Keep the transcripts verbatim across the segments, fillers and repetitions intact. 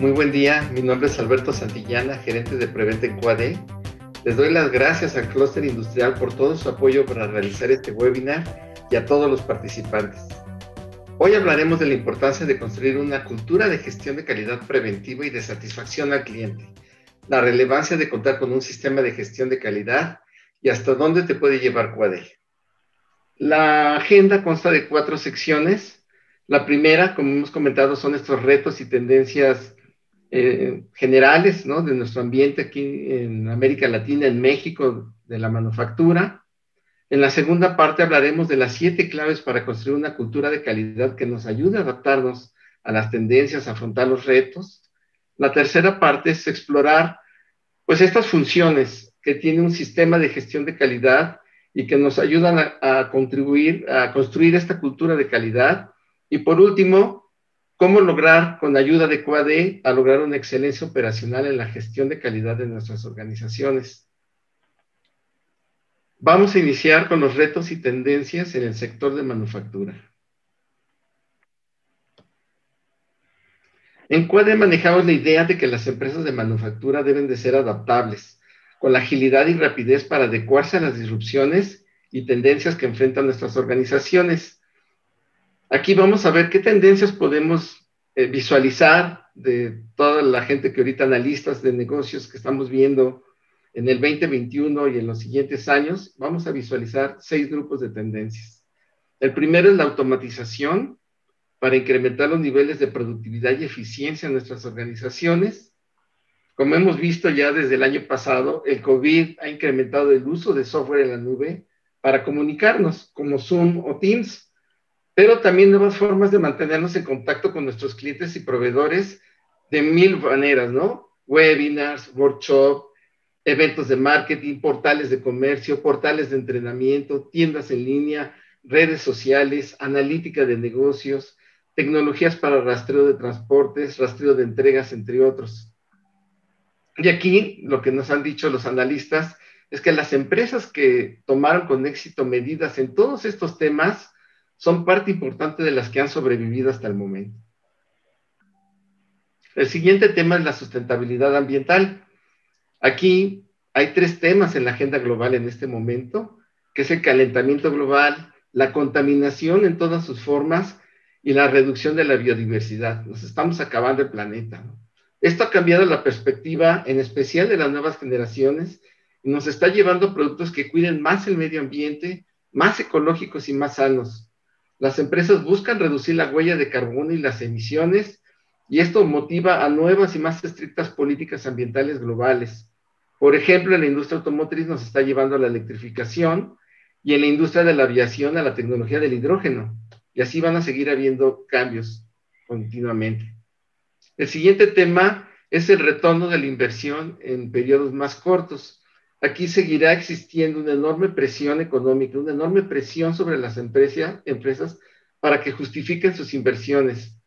Muy buen día, mi nombre es Alberto Santillana, gerente de Preventa en Q A D. Les doy las gracias al Cluster Industrial por todo su apoyo para realizar este webinar y a todos los participantes. Hoy hablaremos de la importancia de construir una cultura de gestión de calidad preventiva y de satisfacción al cliente, la relevancia de contar con un sistema de gestión de calidad y hasta dónde te puede llevar Q A D. La agenda consta de cuatro secciones. La primera, como hemos comentado, son estos retos y tendencias eh, generales, ¿no?, de nuestro ambiente aquí en América Latina, en México, de la manufactura. En la segunda parte hablaremos de las siete claves para construir una cultura de calidad que nos ayude a adaptarnos a las tendencias, a afrontar los retos. La tercera parte es explorar, pues, estas funciones que tiene un sistema de gestión de calidad y que nos ayudan a, a contribuir a construir esta cultura de calidad. Y por último, cómo lograr, con ayuda de Q A D, a lograr una excelencia operacional en la gestión de calidad de nuestras organizaciones. Vamos a iniciar con los retos y tendencias en el sector de manufactura. En Q A D manejamos la idea de que las empresas de manufactura deben de ser adaptables, con la agilidad y rapidez para adecuarse a las disrupciones y tendencias que enfrentan nuestras organizaciones. Aquí vamos a ver qué tendencias podemos eh, visualizar de toda la gente que ahorita, analistas de negocios, que estamos viendo en el veinte veintiuno y en los siguientes años. Vamos a visualizar seis grupos de tendencias. El primero es la automatización, para incrementar los niveles de productividad y eficiencia en nuestras organizaciones. Como hemos visto ya desde el año pasado, el COVID ha incrementado el uso de software en la nube para comunicarnos, como Zoom o Teams, pero también nuevas formas de mantenernos en contacto con nuestros clientes y proveedores de mil maneras, ¿no? Webinars, workshops, eventos de marketing, portales de comercio, portales de entrenamiento, tiendas en línea, redes sociales, analítica de negocios, tecnologías para rastreo de transportes, rastreo de entregas, entre otros. Y aquí lo que nos han dicho los analistas es que las empresas que tomaron con éxito medidas en todos estos temas son parte importante de las que han sobrevivido hasta el momento. El siguiente tema es la sustentabilidad ambiental. Aquí hay tres temas en la agenda global en este momento, que es el calentamiento global, la contaminación en todas sus formas y la reducción de la biodiversidad. Nos estamos acabando el planeta, ¿no? Esto ha cambiado la perspectiva, en especial de las nuevas generaciones, y nos está llevando a productos que cuiden más el medio ambiente, más ecológicos y más sanos. Las empresas buscan reducir la huella de carbono y las emisiones, y esto motiva a nuevas y más estrictas políticas ambientales globales. Por ejemplo, en la industria automotriz nos está llevando a la electrificación, y en la industria de la aviación a la tecnología del hidrógeno. Y así van a seguir habiendo cambios continuamente. El siguiente tema es el retorno de la inversión en periodos más cortos. Aquí seguirá existiendo una enorme presión económica, una enorme presión sobre las empresa, empresas para que justifiquen sus inversiones.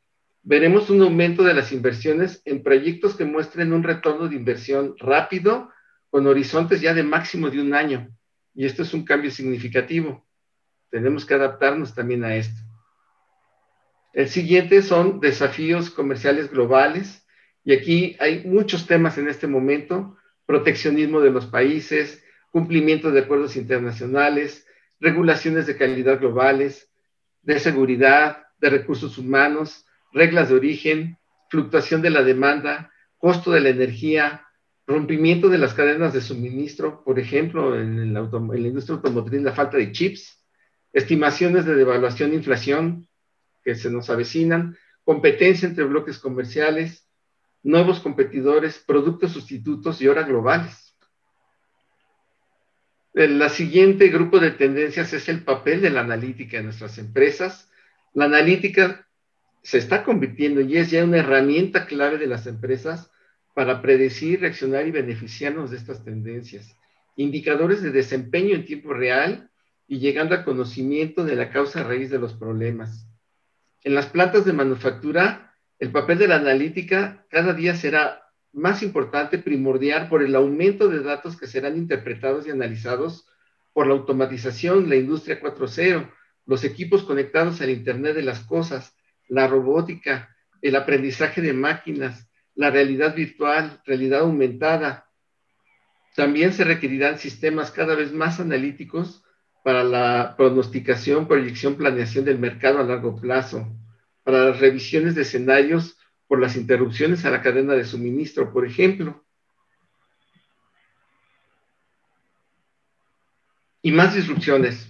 Veremos un aumento de las inversiones en proyectos que muestren un retorno de inversión rápido, con horizontes ya de máximo de un año. Y esto es un cambio significativo. Tenemos que adaptarnos también a esto. El siguiente son desafíos comerciales globales, y aquí hay muchos temas en este momento: proteccionismo de los países, cumplimiento de acuerdos internacionales, regulaciones de calidad globales, de seguridad, de recursos humanos, reglas de origen, fluctuación de la demanda, costo de la energía, rompimiento de las cadenas de suministro, por ejemplo, en, el auto, en la industria automotriz, la falta de chips, estimaciones de devaluación e inflación que se nos avecinan, competencia entre bloques comerciales, nuevos competidores, productos sustitutos y ahora globales. El siguiente grupo de tendencias es el papel de la analítica en nuestras empresas. La analítica se está convirtiendo y es ya una herramienta clave de las empresas para predecir, reaccionar y beneficiarnos de estas tendencias. Indicadores de desempeño en tiempo real y llegando al conocimiento de la causa raíz de los problemas. En las plantas de manufactura, el papel de la analítica cada día será más importante, primordial, por el aumento de datos que serán interpretados y analizados por la automatización, la industria cuatro punto cero, los equipos conectados al Internet de las cosas, la robótica, el aprendizaje de máquinas, la realidad virtual, realidad aumentada. También se requerirán sistemas cada vez más analíticos para la pronosticación, proyección, planeación del mercado a largo plazo, para las revisiones de escenarios por las interrupciones a la cadena de suministro, por ejemplo. Y más disrupciones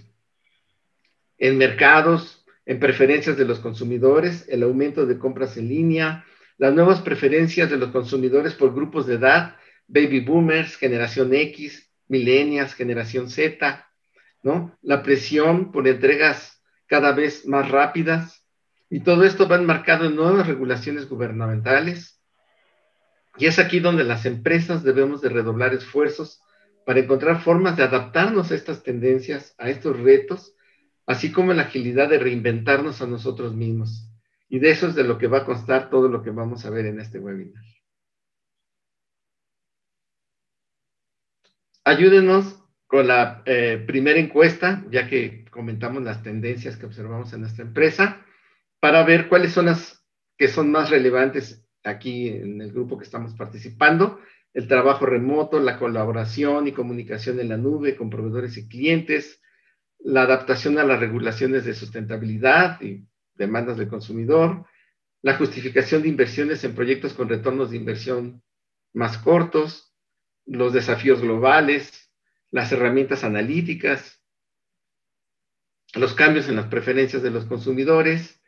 en mercados, en preferencias de los consumidores, el aumento de compras en línea, las nuevas preferencias de los consumidores por grupos de edad, baby boomers, generación X, millennials, generación Z, ¿no? La presión por entregas cada vez más rápidas, y todo esto va enmarcado en nuevas regulaciones gubernamentales, y es aquí donde las empresas debemos de redoblar esfuerzos para encontrar formas de adaptarnos a estas tendencias, a estos retos, así como la agilidad de reinventarnos a nosotros mismos. Y de eso es de lo que va a constar todo lo que vamos a ver en este webinar. Ayúdenos con la eh, primera encuesta, ya que comentamos las tendencias que observamos en nuestra empresa, para ver cuáles son las que son más relevantes aquí en el grupo que estamos participando. El trabajo remoto, la colaboración y comunicación en la nube con proveedores y clientes, la adaptación a las regulaciones de sustentabilidad y demandas del consumidor, la justificación de inversiones en proyectos con retornos de inversión más cortos, los desafíos globales, las herramientas analíticas, los cambios en las preferencias de los consumidores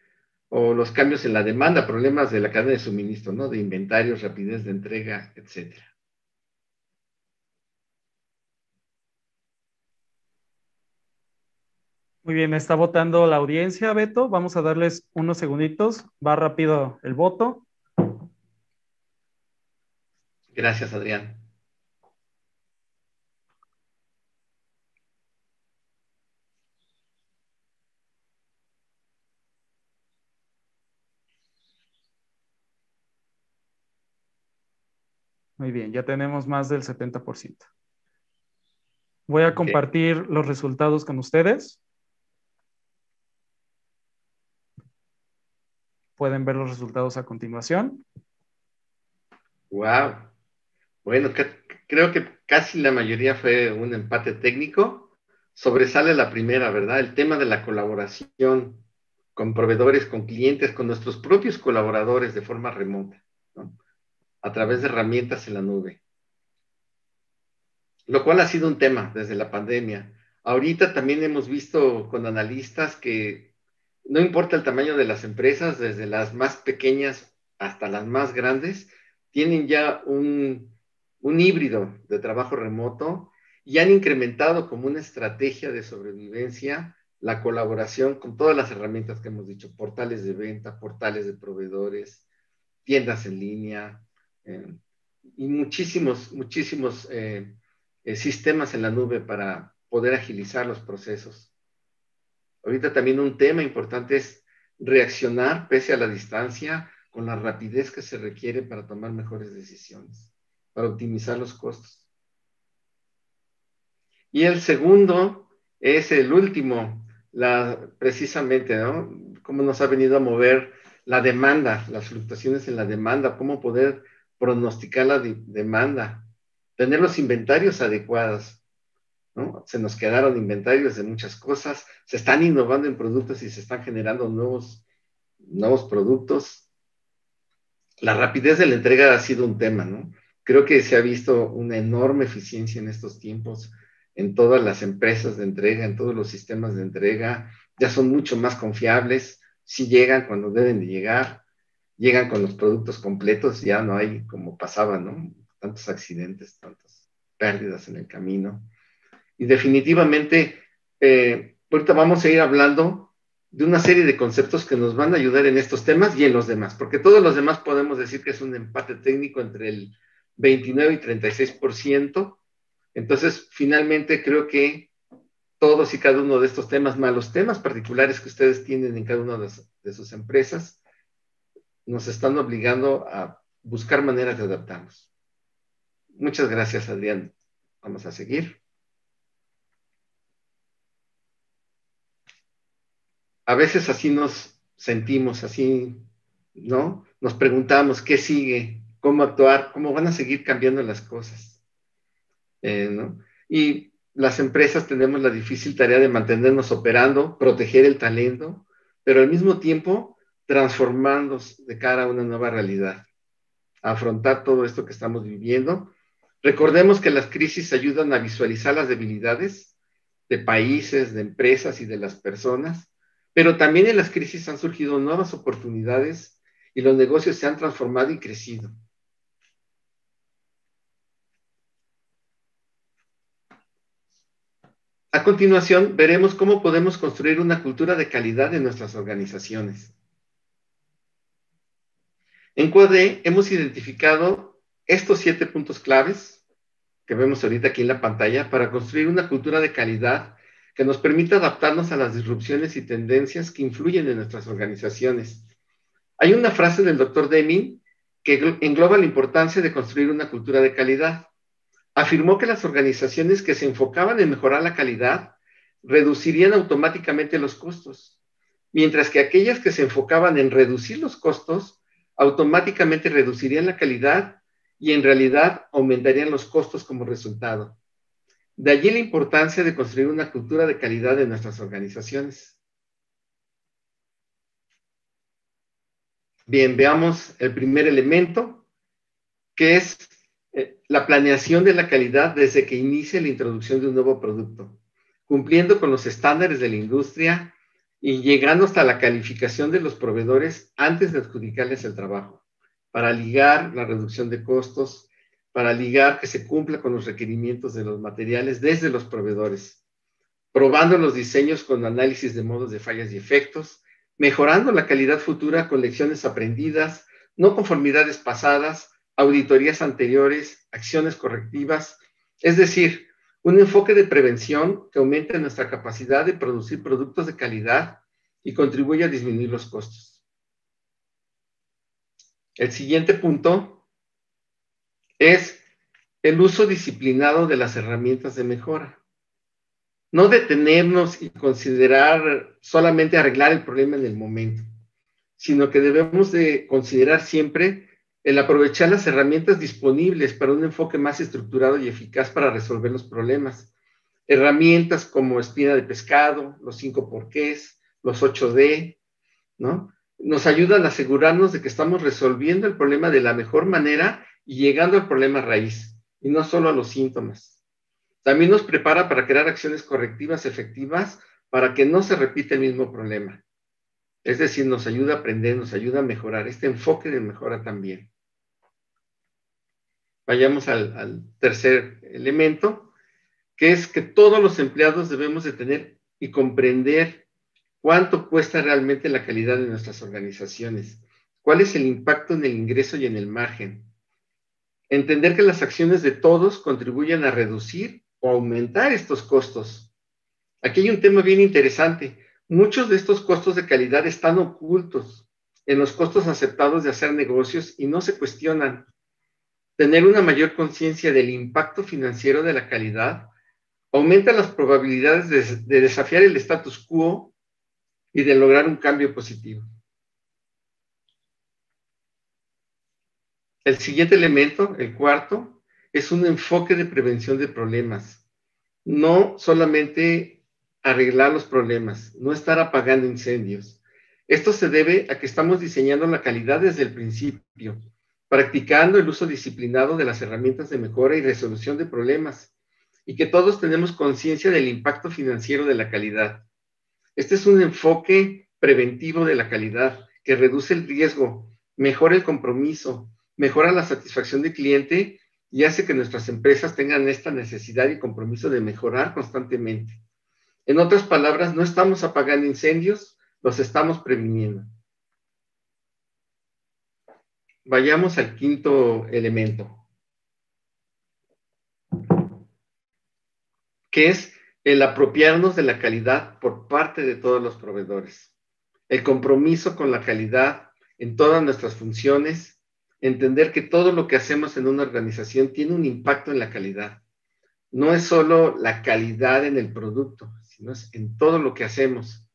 o los cambios en la demanda, problemas de la cadena de suministro, ¿no? De inventarios, rapidez de entrega, etcétera. Muy bien, me está votando la audiencia, Beto. Vamos a darles unos segunditos. Va rápido el voto. Gracias, Adrián. Muy bien, ya tenemos más del setenta por ciento. Voy a compartir okay. los resultados con ustedes. Pueden ver los resultados a continuación. Wow. Bueno, que, creo que casi la mayoría fue un empate técnico. Sobresale la primera, ¿verdad? El tema de la colaboración con proveedores, con clientes, con nuestros propios colaboradores de forma remota, ¿no? A través de herramientas en la nube. Lo cual ha sido un tema desde la pandemia. Ahorita también hemos visto con analistas que no importa el tamaño de las empresas, desde las más pequeñas hasta las más grandes, tienen ya un, un híbrido de trabajo remoto y han incrementado como una estrategia de sobrevivencia la colaboración con todas las herramientas que hemos dicho, portales de venta, portales de proveedores, tiendas en línea, eh, y muchísimos, muchísimos eh, eh, sistemas en la nube para poder agilizar los procesos. Ahorita también un tema importante es reaccionar pese a la distancia con la rapidez que se requiere para tomar mejores decisiones, para optimizar los costos. Y el segundo es el último, la, precisamente, ¿no? Cómo nos ha venido a mover la demanda, las fluctuaciones en la demanda, cómo poder pronosticar la de, demanda, tener los inventarios adecuados, ¿no? Se nos quedaron inventarios de muchas cosas, se están innovando en productos y se están generando nuevos, nuevos productos. La rapidez de la entrega ha sido un tema, ¿no? Creo que se ha visto una enorme eficiencia en estos tiempos, en todas las empresas de entrega, en todos los sistemas de entrega, ya son mucho más confiables, sí llegan cuando deben de llegar, llegan con los productos completos, ya no hay como pasaba, ¿no? Tantos accidentes, tantas pérdidas en el camino. Y definitivamente, eh, ahorita vamos a ir hablando de una serie de conceptos que nos van a ayudar en estos temas y en los demás, porque todos los demás podemos decir que es un empate técnico entre el veintinueve y treinta y seis por ciento. Entonces, finalmente creo que todos y cada uno de estos temas, más los temas particulares que ustedes tienen en cada una de, de sus empresas, nos están obligando a buscar maneras de adaptarnos. Muchas gracias, Adrián. Vamos a seguir. A veces así nos sentimos, así, ¿no? Nos preguntamos, ¿qué sigue? cómo actuar, cómo van a seguir cambiando las cosas, eh, ¿no? Y las empresas tenemos la difícil tarea de mantenernos operando, proteger el talento, pero al mismo tiempo transformándonos de cara a una nueva realidad, afrontar todo esto que estamos viviendo. Recordemos que las crisis ayudan a visualizar las debilidades de países, de empresas y de las personas, pero también en las crisis han surgido nuevas oportunidades y los negocios se han transformado y crecido. A continuación, veremos cómo podemos construir una cultura de calidad en nuestras organizaciones. En QADRE hemos identificado estos siete puntos claves que vemos ahorita aquí en la pantalla para construir una cultura de calidad que nos permita adaptarnos a las disrupciones y tendencias que influyen en nuestras organizaciones. Hay una frase del doctor Deming que engloba la importancia de construir una cultura de calidad. Afirmó que las organizaciones que se enfocaban en mejorar la calidad reducirían automáticamente los costos, mientras que aquellas que se enfocaban en reducir los costos automáticamente reducirían la calidad y en realidad aumentarían los costos como resultado. De allí la importancia de construir una cultura de calidad en nuestras organizaciones. Bien, veamos el primer elemento, que es la planeación de la calidad desde que inicia la introducción de un nuevo producto, cumpliendo con los estándares de la industria y llegando hasta la calificación de los proveedores antes de adjudicarles el trabajo, para ligar la reducción de costos, para ligar que se cumpla con los requerimientos de los materiales desde los proveedores, probando los diseños con análisis de modos de fallas y efectos, mejorando la calidad futura con lecciones aprendidas, no conformidades pasadas, auditorías anteriores, acciones correctivas, es decir, un enfoque de prevención que aumente nuestra capacidad de producir productos de calidad y contribuye a disminuir los costos. El siguiente punto es el uso disciplinado de las herramientas de mejora. No detenernos y considerar solamente arreglar el problema en el momento, sino que debemos de considerar siempre el aprovechar las herramientas disponibles para un enfoque más estructurado y eficaz para resolver los problemas. Herramientas como espina de pescado, los cinco porqués, los ocho D, ¿no? Nos ayudan a asegurarnos de que estamos resolviendo el problema de la mejor manera y llegando al problema raíz, y no solo a los síntomas. También nos prepara para crear acciones correctivas efectivas para que no se repita el mismo problema. Es decir, nos ayuda a aprender, nos ayuda a mejorar. Este enfoque de mejora también. Vayamos al, al tercer elemento, que es que todos los empleados debemos de tener y comprender cuánto cuesta realmente la calidad de nuestras organizaciones, cuál es el impacto en el ingreso y en el margen. Entender que las acciones de todos contribuyen a reducir o aumentar estos costos. Aquí hay un tema bien interesante. Muchos de estos costos de calidad están ocultos en los costos aceptados de hacer negocios y no se cuestionan. Tener una mayor conciencia del impacto financiero de la calidad aumenta las probabilidades de, de desafiar el status quo y de lograr un cambio positivo. El siguiente elemento, el cuarto, es un enfoque de prevención de problemas. No solamente arreglar los problemas, no estar apagando incendios. Esto se debe a que estamos diseñando la calidad desde el principio, practicando el uso disciplinado de las herramientas de mejora y resolución de problemas, y que todos tenemos conciencia del impacto financiero de la calidad. Este es un enfoque preventivo de la calidad, que reduce el riesgo, mejora el compromiso, mejora la satisfacción del cliente y hace que nuestras empresas tengan esta necesidad y compromiso de mejorar constantemente. En otras palabras, no estamos apagando incendios, los estamos previniendo. Vayamos al quinto elemento, que es el apropiarnos de la calidad por parte de todos los proveedores. El compromiso con la calidad en todas nuestras funciones, entender que todo lo que hacemos en una organización tiene un impacto en la calidad. No es solo la calidad en el producto, sino es en todo lo que hacemos.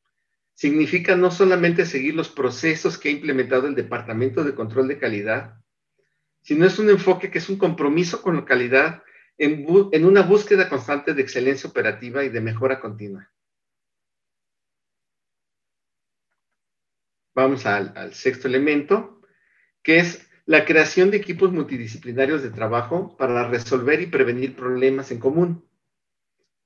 Significa no solamente seguir los procesos que ha implementado el Departamento de Control de Calidad, sino es un enfoque que es un compromiso con la calidad en, en una búsqueda constante de excelencia operativa y de mejora continua. Vamos al, al sexto elemento, que es la creación de equipos multidisciplinarios de trabajo para resolver y prevenir problemas en común.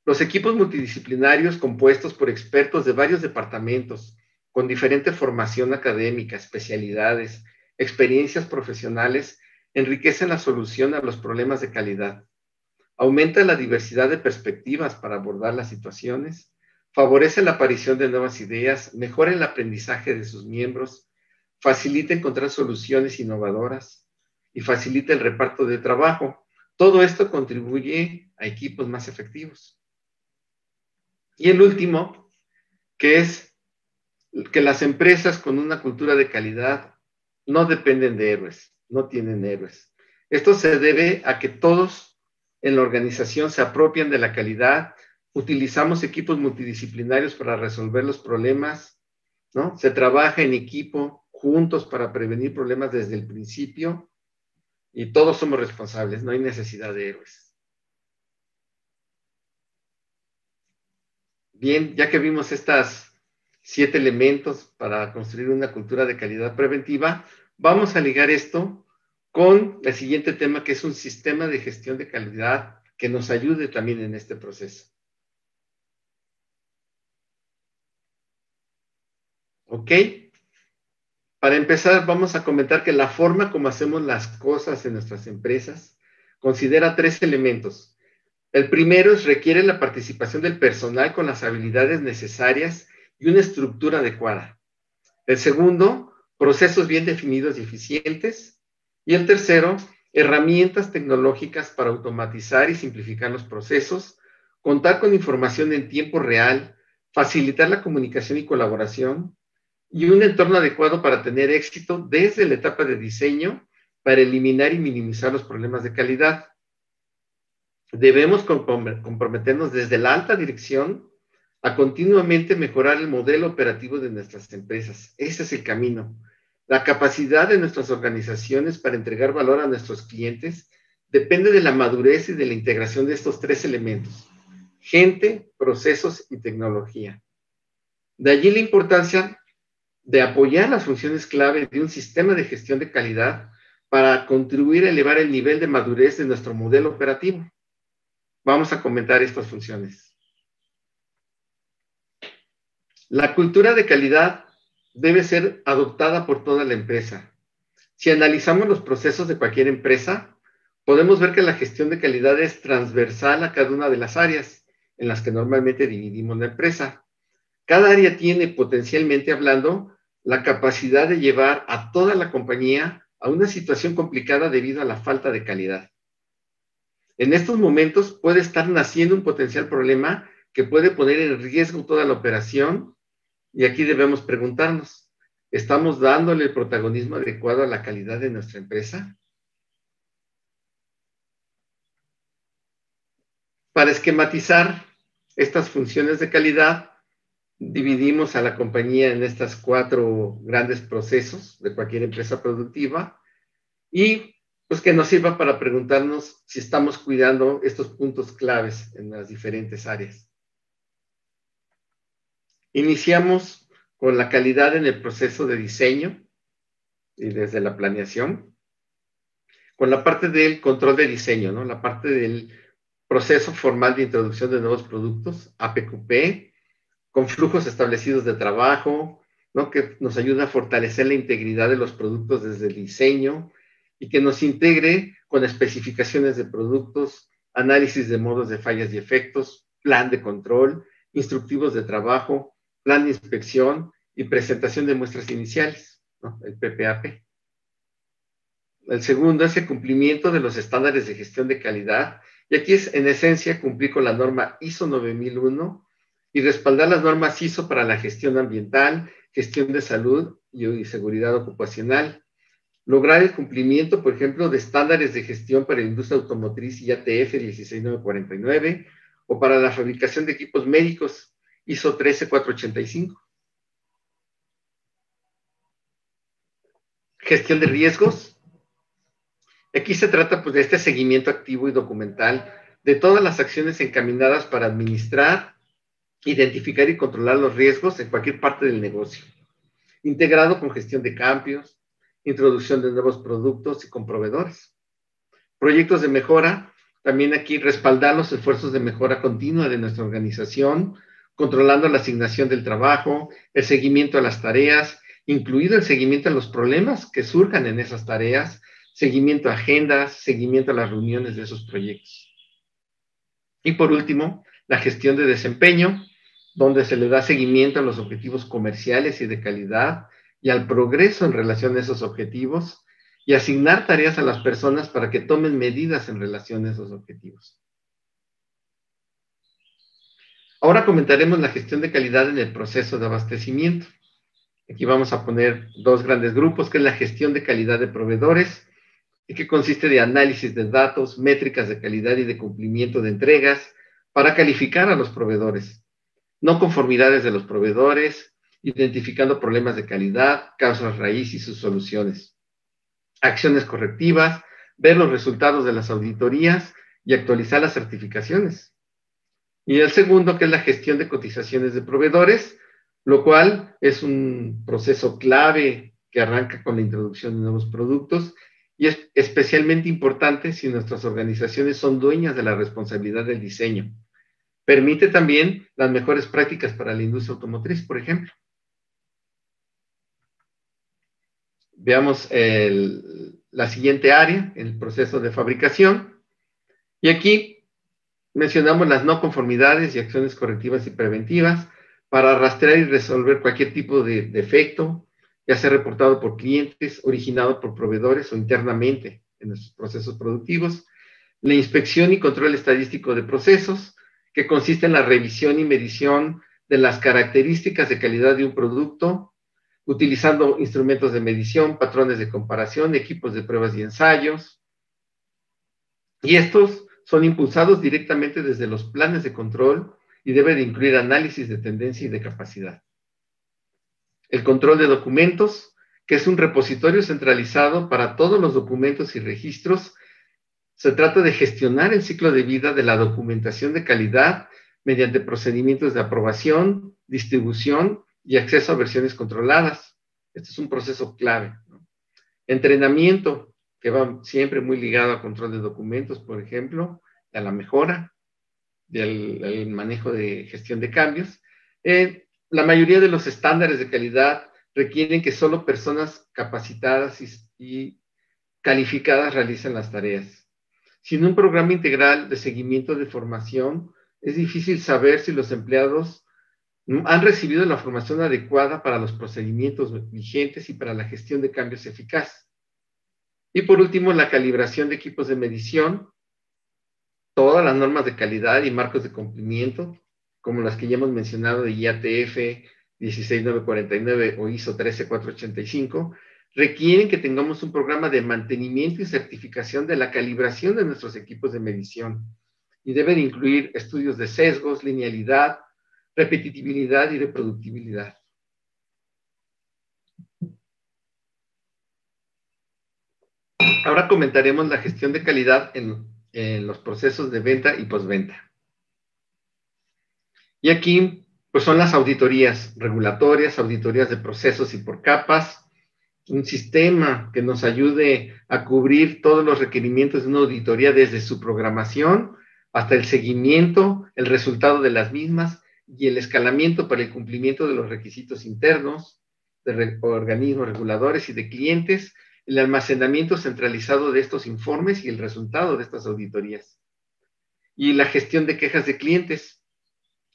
Los equipos multidisciplinarios compuestos por expertos de varios departamentos, con diferente formación académica, especialidades, experiencias profesionales, enriquecen la solución a los problemas de calidad. Aumenta la diversidad de perspectivas para abordar las situaciones, favorece la aparición de nuevas ideas, mejora el aprendizaje de sus miembros, facilita encontrar soluciones innovadoras y facilita el reparto de trabajo. Todo esto contribuye a equipos más efectivos. Y el último, que es que las empresas con una cultura de calidad no dependen de héroes, no tienen héroes. Esto se debe a que todos en la organización se apropian de la calidad, utilizamos equipos multidisciplinarios para resolver los problemas, ¿no? Se trabaja en equipo, juntos para prevenir problemas desde el principio, y todos somos responsables, no hay necesidad de héroes. Bien, ya que vimos estos siete elementos para construir una cultura de calidad preventiva, vamos a ligar esto con el siguiente tema, que es un sistema de gestión de calidad que nos ayude también en este proceso. ¿Ok? Para empezar, vamos a comentar que la forma como hacemos las cosas en nuestras empresas considera tres elementos. El primero es requiere la participación del personal con las habilidades necesarias y una estructura adecuada. El segundo, procesos bien definidos y eficientes. Y el tercero, herramientas tecnológicas para automatizar y simplificar los procesos, contar con información en tiempo real, facilitar la comunicación y colaboración, y un entorno adecuado para tener éxito desde la etapa de diseño para eliminar y minimizar los problemas de calidad. Debemos comprometernos desde la alta dirección a continuamente mejorar el modelo operativo de nuestras empresas. Ese es el camino. La capacidad de nuestras organizaciones para entregar valor a nuestros clientes depende de la madurez y de la integración de estos tres elementos: gente, procesos y tecnología. De allí la importancia de apoyar las funciones clave de un sistema de gestión de calidad para contribuir a elevar el nivel de madurez de nuestro modelo operativo. Vamos a comentar estas funciones. La cultura de calidad debe ser adoptada por toda la empresa. Si analizamos los procesos de cualquier empresa, podemos ver que la gestión de calidad es transversal a cada una de las áreas en las que normalmente dividimos la empresa. Cada área tiene, potencialmente hablando, la capacidad de llevar a toda la compañía a una situación complicada debido a la falta de calidad. En estos momentos puede estar naciendo un potencial problema que puede poner en riesgo toda la operación, y aquí debemos preguntarnos, ¿estamos dándole el protagonismo adecuado a la calidad de nuestra empresa? Para esquematizar estas funciones de calidad, dividimos a la compañía en estas cuatro grandes procesos de cualquier empresa productiva y pues que nos sirva para preguntarnos si estamos cuidando estos puntos claves en las diferentes áreas. Iniciamos con la calidad en el proceso de diseño y desde la planeación, con la parte del control de diseño, ¿no? La parte del proceso formal de introducción de nuevos productos, A P Q P, con flujos establecidos de trabajo, ¿no? Que nos ayuda a fortalecer la integridad de los productos desde el diseño y que nos integre con especificaciones de productos, análisis de modos de fallas y efectos, plan de control, instructivos de trabajo, plan de inspección y presentación de muestras iniciales, ¿no? El P P A P. El segundo es el cumplimiento de los estándares de gestión de calidad, y aquí es en esencia cumplir con la norma I S O nueve mil uno, y respaldar las normas I S O para la gestión ambiental, gestión de salud y seguridad ocupacional. Lograr el cumplimiento, por ejemplo, de estándares de gestión para la industria automotriz I A T F dieciséis mil novecientos cuarenta y nueve o para la fabricación de equipos médicos I S O trece mil cuatrocientos ochenta y cinco. Gestión de riesgos. Aquí se trata pues, de este seguimiento activo y documental de todas las acciones encaminadas para administrar, identificar y controlar los riesgos en cualquier parte del negocio, integrado con gestión de cambios, introducción de nuevos productos y con proveedores. Proyectos de mejora, también aquí respaldar los esfuerzos de mejora continua de nuestra organización, controlando la asignación del trabajo, el seguimiento a las tareas, incluido el seguimiento a los problemas que surjan en esas tareas, seguimiento a agendas, seguimiento a las reuniones de esos proyectos. Y por último, la gestión de desempeño, donde se le da seguimiento a los objetivos comerciales y de calidad y al progreso en relación a esos objetivos y asignar tareas a las personas para que tomen medidas en relación a esos objetivos. Ahora comentaremos la gestión de calidad en el proceso de abastecimiento. Aquí vamos a poner dos grandes grupos, que es la gestión de calidad de proveedores, y que consiste de análisis de datos, métricas de calidad y de cumplimiento de entregas para calificar a los proveedores, no conformidades de los proveedores, identificando problemas de calidad, causas raíz y sus soluciones. Acciones correctivas, ver los resultados de las auditorías y actualizar las certificaciones. Y el segundo, que es la gestión de cotizaciones de proveedores, lo cual es un proceso clave que arranca con la introducción de nuevos productos y es especialmente importante si nuestras organizaciones son dueñas de la responsabilidad del diseño. Permite también las mejores prácticas para la industria automotriz, por ejemplo. Veamos el, la siguiente área, el proceso de fabricación. Y aquí mencionamos las no conformidades y acciones correctivas y preventivas para rastrear y resolver cualquier tipo de defecto, ya sea reportado por clientes, originado por proveedores o internamente en nuestros procesos productivos. La inspección y control estadístico de procesos, que consiste en la revisión y medición de las características de calidad de un producto, utilizando instrumentos de medición, patrones de comparación, equipos de pruebas y ensayos. Y estos son impulsados directamente desde los planes de control y debe de incluir análisis de tendencia y de capacidad. El control de documentos, que es un repositorio centralizado para todos los documentos y registros. Se trata de gestionar el ciclo de vida de la documentación de calidad mediante procedimientos de aprobación, distribución y acceso a versiones controladas. Este es un proceso clave, ¿no? Entrenamiento, que va siempre muy ligado al control de documentos, por ejemplo, a la mejora, del el manejo de gestión de cambios. Eh, la mayoría de los estándares de calidad requieren que solo personas capacitadas y, y calificadas realicen las tareas. Sin un programa integral de seguimiento de formación, es difícil saber si los empleados han recibido la formación adecuada para los procedimientos vigentes y para la gestión de cambios eficaz. Y por último, la calibración de equipos de medición, todas las normas de calidad y marcos de cumplimiento, como las que ya hemos mencionado de I A T F dieciséis mil novecientos cuarenta y nueve o ISO trece mil cuatrocientos ochenta y cinco, requieren que tengamos un programa de mantenimiento y certificación de la calibración de nuestros equipos de medición y deben incluir estudios de sesgos, linealidad, repetitividad y reproductibilidad. Ahora comentaremos la gestión de calidad en, en los procesos de venta y postventa. Y aquí, pues son las auditorías regulatorias, auditorías de procesos y por capas, un sistema que nos ayude a cubrir todos los requerimientos de una auditoría desde su programación hasta el seguimiento, el resultado de las mismas, y el escalamiento para el cumplimiento de los requisitos internos de re- organismos reguladores y de clientes, el almacenamiento centralizado de estos informes y el resultado de estas auditorías. Y la gestión de quejas de clientes.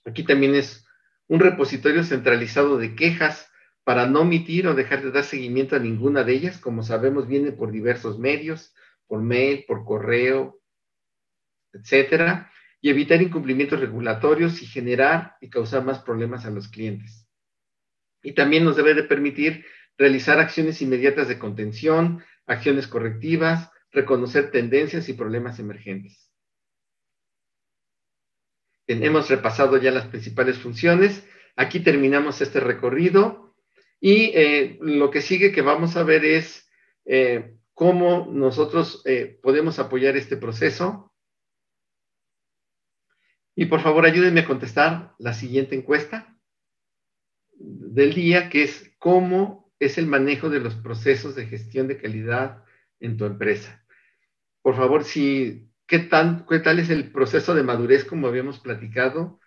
Aquí también es un repositorio centralizado de quejas para no omitir o dejar de dar seguimiento a ninguna de ellas, como sabemos, viene por diversos medios, por mail, por correo, etcétera, y evitar incumplimientos regulatorios y generar y causar más problemas a los clientes. Y también nos debe de permitir realizar acciones inmediatas de contención, acciones correctivas, reconocer tendencias y problemas emergentes. Hemos repasado ya las principales funciones. Aquí terminamos este recorrido y eh, lo que sigue que vamos a ver es eh, cómo nosotros eh, podemos apoyar este proceso. Y por favor, ayúdenme a contestar la siguiente encuesta del día, que es ¿cómo es el manejo de los procesos de gestión de calidad en tu empresa? Por favor, si, ¿qué, tan, ¿qué tal es el proceso de madurez, como habíamos platicado,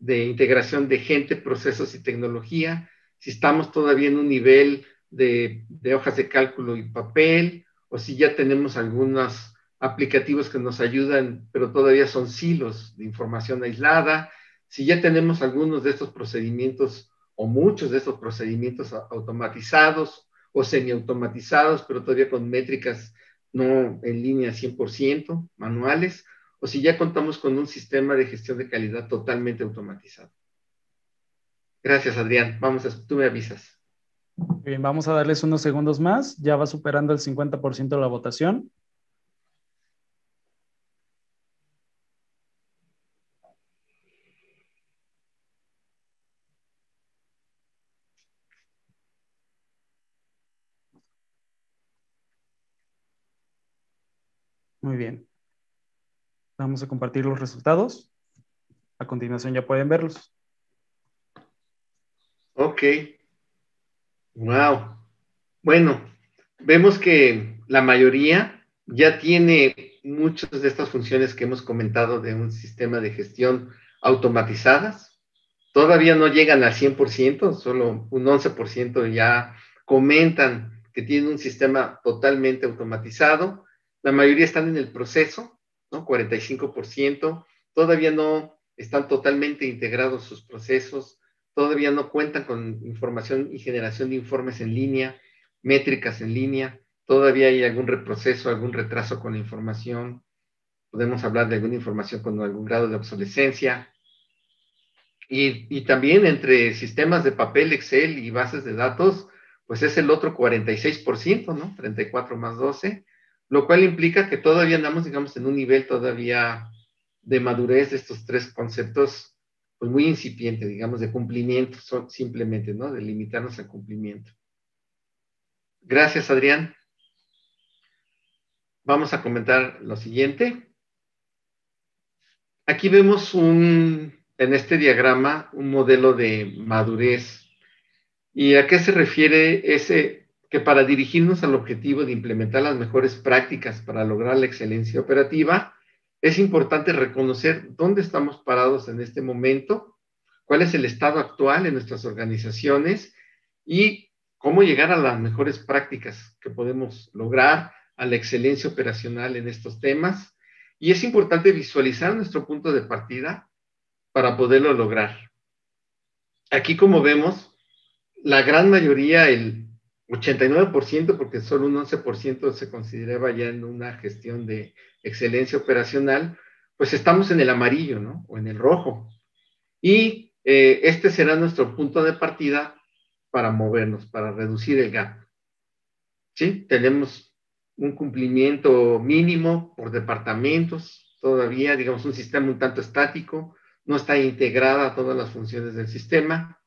de integración de gente, procesos y tecnología? Si estamos todavía en un nivel de, de hojas de cálculo y papel, o si ya tenemos algunos aplicativos que nos ayudan, pero todavía son silos de información aislada, si ya tenemos algunos de estos procedimientos o muchos de estos procedimientos automatizados o semiautomatizados, pero todavía con métricas no en línea cien por ciento, manuales, o si ya contamos con un sistema de gestión de calidad totalmente automatizado. Gracias, Adrián. Vamos a, tú me avisas. Bien, vamos a darles unos segundos más. Ya va superando el cincuenta por ciento de la votación. Muy bien. Vamos a compartir los resultados. A continuación ya pueden verlos. Ok. Wow. Bueno, vemos que la mayoría ya tiene muchas de estas funciones que hemos comentado de un sistema de gestión automatizadas. Todavía no llegan al cien por ciento, solo un once por ciento ya comentan que tienen un sistema totalmente automatizado. La mayoría están en el proceso, ¿no? cuarenta y cinco por ciento. Todavía no están totalmente integrados sus procesos. Todavía no cuentan con información y generación de informes en línea, métricas en línea, todavía hay algún reproceso, algún retraso con la información, podemos hablar de alguna información con algún grado de obsolescencia, y, y también entre sistemas de papel, Excel y bases de datos, pues es el otro cuarenta y seis por ciento, ¿no? treinta y cuatro más doce, lo cual implica que todavía andamos, digamos, en un nivel todavía de madurez de estos tres conceptos, pues muy incipiente, digamos, de cumplimiento, son simplemente, ¿no? De limitarnos al cumplimiento. Gracias, Adrián. Vamos a comentar lo siguiente. Aquí vemos un, en este diagrama, un modelo de madurez. ¿Y a qué se refiere ese? Que para dirigirnos al objetivo de implementar las mejores prácticas para lograr la excelencia operativa, es importante reconocer dónde estamos parados en este momento, cuál es el estado actual en nuestras organizaciones y cómo llegar a las mejores prácticas que podemos lograr a la excelencia operacional en estos temas. Y es importante visualizar nuestro punto de partida para poderlo lograr. Aquí, como vemos, la gran mayoría, el ochenta y nueve por ciento, porque solo un once por ciento se consideraba ya en una gestión de excelencia operacional, pues estamos en el amarillo, ¿no? O en el rojo. Y eh, este será nuestro punto de partida para movernos, para reducir el gap. ¿Sí? Tenemos un cumplimiento mínimo por departamentos, todavía, digamos, un sistema un tanto estático, no está integrada todas las funciones del sistema.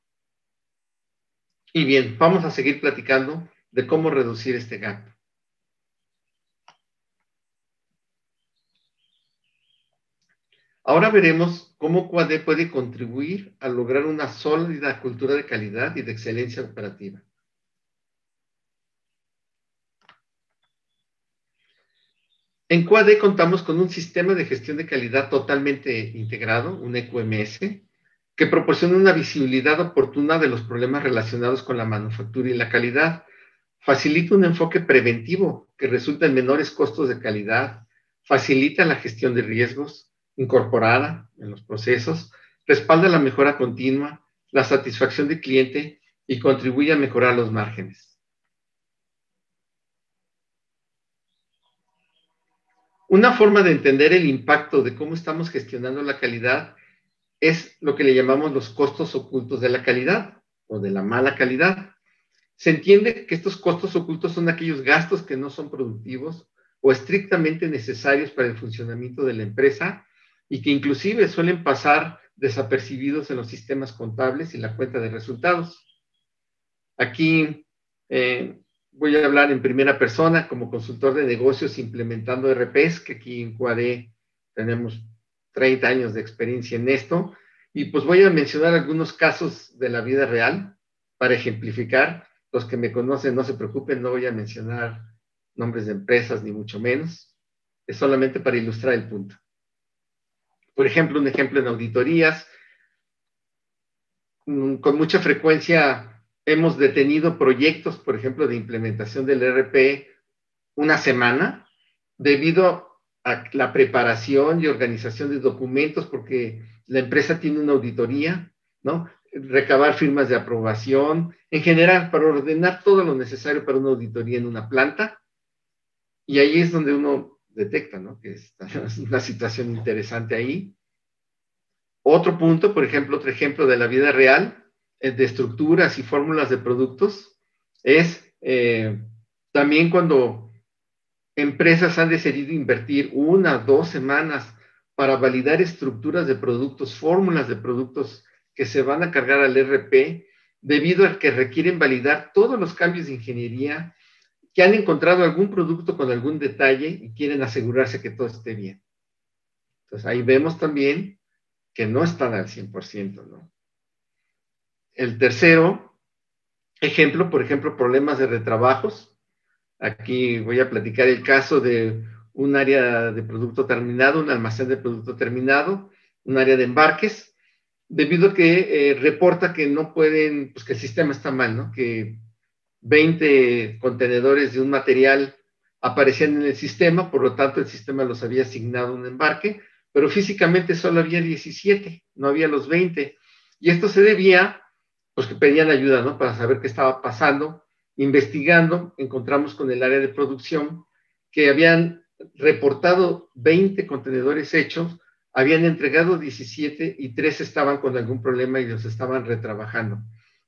Y bien, vamos a seguir platicando de cómo reducir este gap. Ahora veremos cómo Q A D puede contribuir a lograr una sólida cultura de calidad y de excelencia operativa. En Q A D contamos con un sistema de gestión de calidad totalmente integrado, un E Q M S, que proporciona una visibilidad oportuna de los problemas relacionados con la manufactura y la calidad, facilita un enfoque preventivo que resulta en menores costos de calidad, facilita la gestión de riesgos, incorporada en los procesos, respalda la mejora continua, la satisfacción del cliente y contribuye a mejorar los márgenes. Una forma de entender el impacto de cómo estamos gestionando la calidad es lo que le llamamos los costos ocultos de la calidad o de la mala calidad. Se entiende que estos costos ocultos son aquellos gastos que no son productivos o estrictamente necesarios para el funcionamiento de la empresa, y que inclusive suelen pasar desapercibidos en los sistemas contables y la cuenta de resultados. Aquí eh, voy a hablar en primera persona como consultor de negocios implementando R P s, que aquí en Q A D tenemos treinta años de experiencia en esto, y pues voy a mencionar algunos casos de la vida real para ejemplificar. Los que me conocen, no se preocupen, no voy a mencionar nombres de empresas, ni mucho menos. Es solamente para ilustrar el punto. Por ejemplo, un ejemplo en auditorías. Con mucha frecuencia hemos detenido proyectos, por ejemplo, de implementación del E R P una semana, debido a la preparación y organización de documentos, porque la empresa tiene una auditoría, ¿no? Recabar firmas de aprobación, en general, para ordenar todo lo necesario para una auditoría en una planta. Y ahí es donde uno detecta, ¿no? Que es una situación interesante ahí. Otro punto, por ejemplo, otro ejemplo de la vida real, de estructuras y fórmulas de productos, es eh, también cuando empresas han decidido invertir una, dos semanas para validar estructuras de productos, fórmulas de productos que se van a cargar al E R P, debido a que requieren validar todos los cambios de ingeniería, que han encontrado algún producto con algún detalle y quieren asegurarse que todo esté bien. Entonces, ahí vemos también que no están al cien por ciento, ¿no? El tercero ejemplo, por ejemplo, problemas de retrabajos. Aquí voy a platicar el caso de un área de producto terminado, un almacén de producto terminado, un área de embarques, debido a que eh, reporta que no pueden, pues que el sistema está mal, ¿no? Que veinte contenedores de un material aparecían en el sistema, por lo tanto el sistema los había asignado un embarque, pero físicamente solo había diecisiete, no había los veinte. Y esto se debía, pues que pedían ayuda, ¿no? Para saber qué estaba pasando. Investigando, encontramos con el área de producción que habían reportado veinte contenedores hechos, habían entregado diecisiete y tres estaban con algún problema y los estaban retrabajando.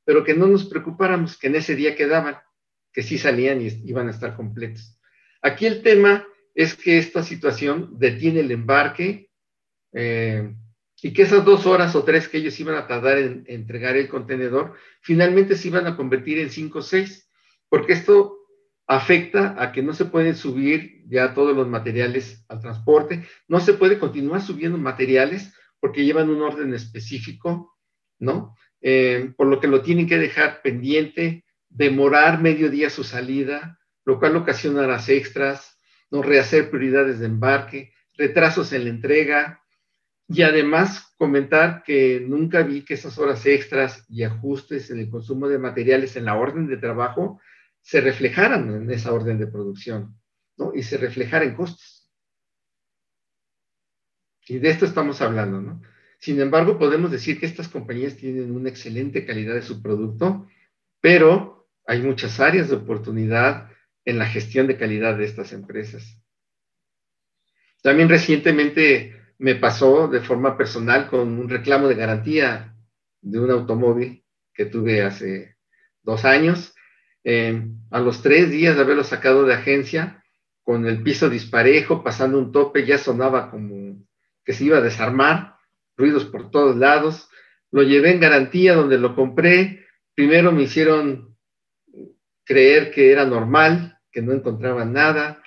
Pero que no nos preocupáramos, que en ese día quedaban, que sí salían y iban a estar completos. Aquí el tema es que esta situación detiene el embarque eh, y que esas dos horas o tres que ellos iban a tardar en, en entregar el contenedor, finalmente se iban a convertir en cinco o seis, porque esto afecta a que no se pueden subir ya todos los materiales al transporte, no se puede continuar subiendo materiales porque llevan un orden específico, ¿no? Eh, por lo que lo tienen que dejar pendiente, demorar medio día su salida, lo cual ocasiona las extras, no rehacer prioridades de embarque, retrasos en la entrega, y además comentar que nunca vi que esas horas extras y ajustes en el consumo de materiales en la orden de trabajo se reflejaran en esa orden de producción, ¿no? Y se reflejaran en costos. Y de esto estamos hablando, ¿no? Sin embargo, podemos decir que estas compañías tienen una excelente calidad de su producto, pero hay muchas áreas de oportunidad en la gestión de calidad de estas empresas. También recientemente me pasó de forma personal con un reclamo de garantía de un automóvil que tuve hace dos años, Eh, a los tres días de haberlo sacado de agencia, con el piso disparejo, pasando un tope, ya sonaba como que se iba a desarmar, ruidos por todos lados. Lo llevé en garantía donde lo compré. Primero me hicieron creer que era normal, que no encontraban nada.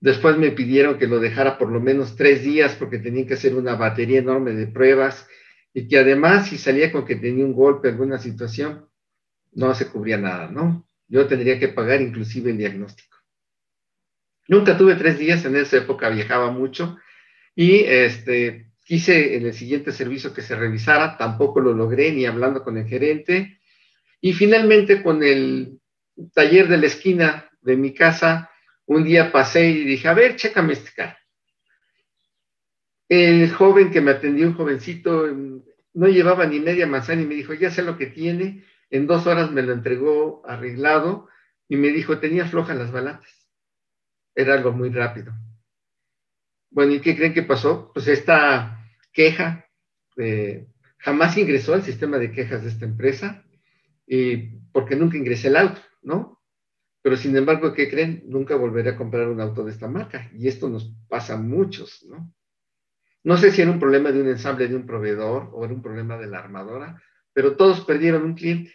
Después me pidieron que lo dejara por lo menos tres días porque tenían que hacer una batería enorme de pruebas y que además si salía con que tenía un golpe, alguna situación, no se cubría nada, ¿no? Yo tendría que pagar inclusive el diagnóstico. Nunca tuve tres días, en esa época viajaba mucho, y este, quise en el siguiente servicio que se revisara, tampoco lo logré, ni hablando con el gerente, y finalmente con el taller de la esquina de mi casa, un día pasé y dije, a ver, chécame este carro. El joven que me atendió, un jovencito, no llevaba ni media manzana, y me dijo, ya sé lo que tiene. En dos horas me lo entregó arreglado y me dijo, tenía flojas las balatas. Era algo muy rápido. Bueno, ¿y qué creen que pasó? Pues esta queja eh, jamás ingresó al sistema de quejas de esta empresa y porque nunca ingresé el auto, ¿no? Pero sin embargo, ¿qué creen? Nunca volveré a comprar un auto de esta marca y esto nos pasa a muchos, ¿no? No sé si era un problema de un ensamble de un proveedor o era un problema de la armadora, pero todos perdieron un cliente.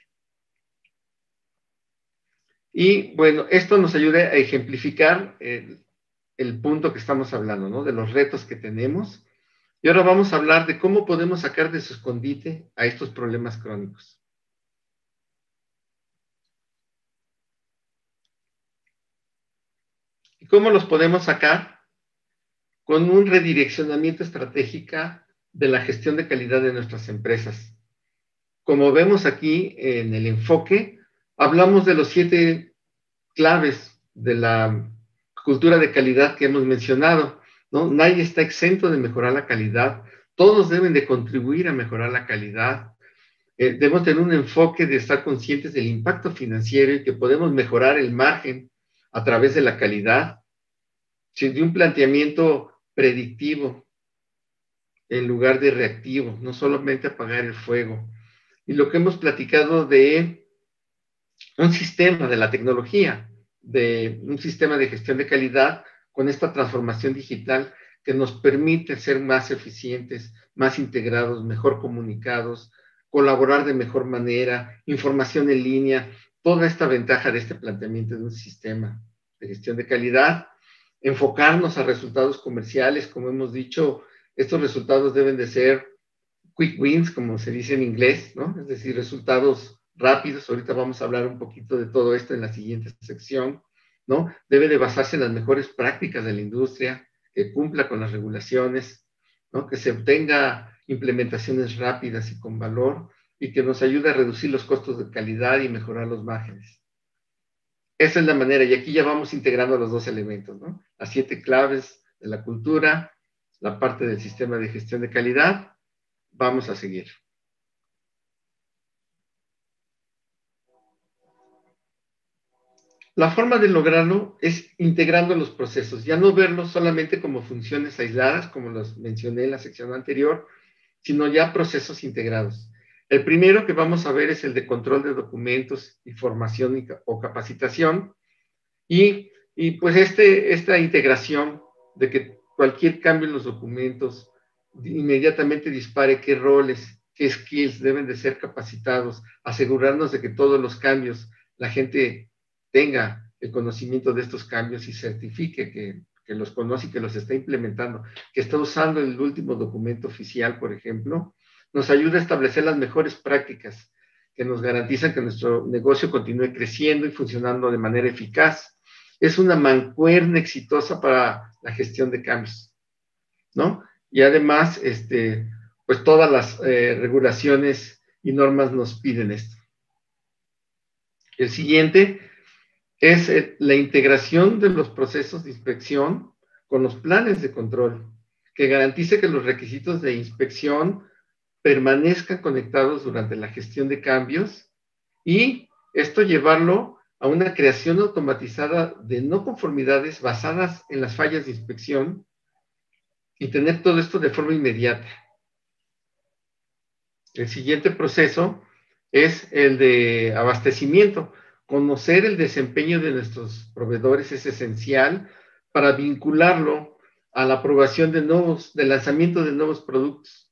Y bueno, esto nos ayuda a ejemplificar el, el punto que estamos hablando, ¿no? De los retos que tenemos. Y ahora vamos a hablar de cómo podemos sacar de su escondite a estos problemas crónicos. ¿Y cómo los podemos sacar? Con un redireccionamiento estratégico de la gestión de calidad de nuestras empresas. Como vemos aquí en el enfoque, hablamos de los siete claves de la cultura de calidad que hemos mencionado, ¿no? Nadie está exento de mejorar la calidad, todos deben de contribuir a mejorar la calidad, eh, debemos tener un enfoque de estar conscientes del impacto financiero y que podemos mejorar el margen a través de la calidad, de un planteamiento predictivo en lugar de reactivo, no solamente apagar el fuego. Y lo que hemos platicado de un sistema de la tecnología, de un sistema de gestión de calidad con esta transformación digital que nos permite ser más eficientes, más integrados, mejor comunicados, colaborar de mejor manera, información en línea, toda esta ventaja de este planteamiento de un sistema de gestión de calidad, enfocarnos a resultados comerciales, como hemos dicho, estos resultados deben de ser quick wins, como se dice en inglés, ¿no? Es decir, resultados rápidos, ahorita vamos a hablar un poquito de todo esto en la siguiente sección, ¿no? Debe de basarse en las mejores prácticas de la industria, que cumpla con las regulaciones, ¿no? Que se obtenga implementaciones rápidas y con valor, y que nos ayude a reducir los costos de calidad y mejorar los márgenes. Esa es la manera, y aquí ya vamos integrando los dos elementos, ¿no? Las siete claves de la cultura, la parte del sistema de gestión de calidad, vamos a seguir. La forma de lograrlo es integrando los procesos, ya no verlos solamente como funciones aisladas, como los mencioné en la sección anterior, sino ya procesos integrados. El primero que vamos a ver es el de control de documentos y formación y, o capacitación. Y, y pues este, esta integración de que cualquier cambio en los documentos inmediatamente dispare qué roles, qué skills deben de ser capacitados, asegurarnos de que todos los cambios la gente tenga el conocimiento de estos cambios y certifique que, que los conoce y que los está implementando, que está usando el último documento oficial, por ejemplo, nos ayuda a establecer las mejores prácticas que nos garantizan que nuestro negocio continúe creciendo y funcionando de manera eficaz. Es una mancuerna exitosa para la gestión de cambios, ¿no? Y además, este, pues todas las eh, regulaciones y normas nos piden esto. El siguiente es la integración de los procesos de inspección con los planes de control, que garantice que los requisitos de inspección permanezcan conectados durante la gestión de cambios y esto llevarlo a una creación automatizada de no conformidades basadas en las fallas de inspección y tener todo esto de forma inmediata. El siguiente proceso es el de abastecimiento. Conocer el desempeño de nuestros proveedores es esencial para vincularlo a la aprobación de nuevos, del lanzamiento de nuevos productos.